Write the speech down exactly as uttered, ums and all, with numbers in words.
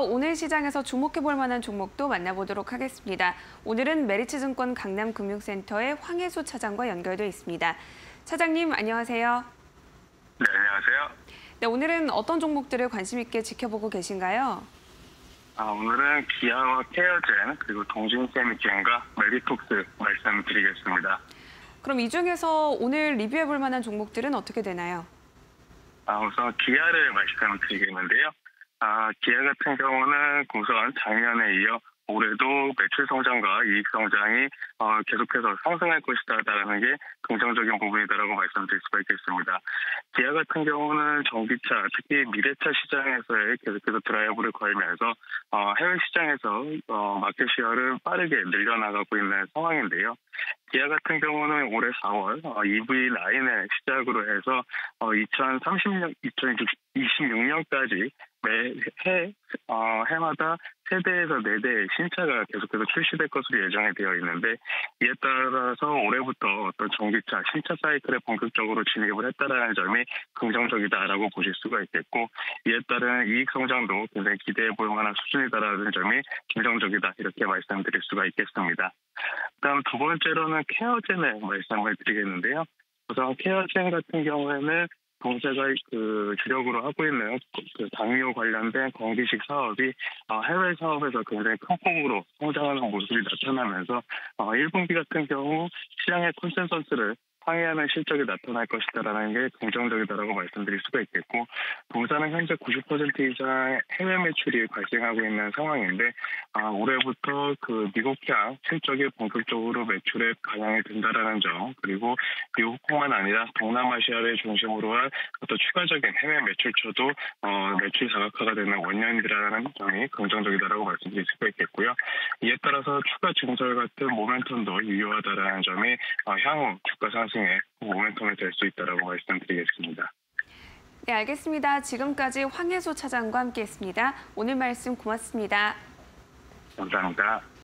오늘 시장에서 주목해볼 만한 종목도 만나보도록 하겠습니다. 오늘은 메리츠증권 강남금융센터의 황해수 차장과 연결돼 있습니다. 차장님, 안녕하세요. 네, 안녕하세요. 네, 오늘은 어떤 종목들을 관심 있게 지켜보고 계신가요? 아, 오늘은 기아와 케어젠, 그리고 동신세미젠과 메디톡스 말씀드리겠습니다. 그럼 이 중에서 오늘 리뷰해볼 만한 종목들은 어떻게 되나요? 아, 우선 기아를 말씀드리겠는데요. 아, 기아 같은 경우는 우선 작년에 이어 올해도 매출 성장과 이익 성장이 어, 계속해서 상승할 것이다라는 게 긍정적인 부분이다라고 말씀드릴 수가 있겠습니다. 기아 같은 경우는 전기차, 특히 미래차 시장에서의 계속해서 드라이브를 걸면서 어, 해외 시장에서 어, 마켓 시어를 빠르게 늘려나가고 있는 상황인데요. 기아 같은 경우는 올해 사월 어, 이브이 라인을 시작으로 해서 어, 이천삼십 년, 이천이십육 년까지 매 해, 어, 해마다 세 대에서 네 대의 신차가 계속해서 출시될 것으로 예정이 되어 있는데, 이에 따라서 올해부터 어떤 전기차, 신차 사이클에 본격적으로 진입을 했다라는 점이 긍정적이다라고 보실 수가 있겠고, 이에 따른 이익 성장도 굉장히 기대해 볼 만한 수준이다라는 점이 긍정적이다, 이렇게 말씀드릴 수가 있겠습니다. 다음 두 번째로는 케어젠의 말씀을 드리겠는데요. 우선 케어젠 같은 경우에는 동세가 그 주력으로 하고 있는 그 당뇨 관련된 건기식 사업이 해외 사업에서 굉장히 큰 폭으로 성장하는 모습이 나타나면서 일 분기 같은 경우 시장의 컨센서스를 상회하는 실적이 나타날 것이다라는 게 긍정적이다라고 말씀드릴 수가 있겠고, 동사는 현재 구십 퍼센트 이상 해외 매출이 발생하고 있는 상황인데, 아, 올해부터 그 미국향 실적이 본격적으로 매출에 반영이 된다라는 점, 그리고 미국뿐만 아니라 동남아시아를 중심으로 한 어떤 추가적인 해외 매출처도 어, 매출 자각화가 되는 원년이라는 점이 긍정적이다라고 말씀드릴 수가 있겠고요. 이에 따라서 추가 증설 같은 모멘텀도 유효하다라는 점이 어, 향후 주가 상승 모멘텀이 될 수 있다라고 말씀드리겠습니다. 네, 알겠습니다. 지금까지 황해수 차장과 함께했습니다. 오늘 말씀 고맙습니다. 감사합니다.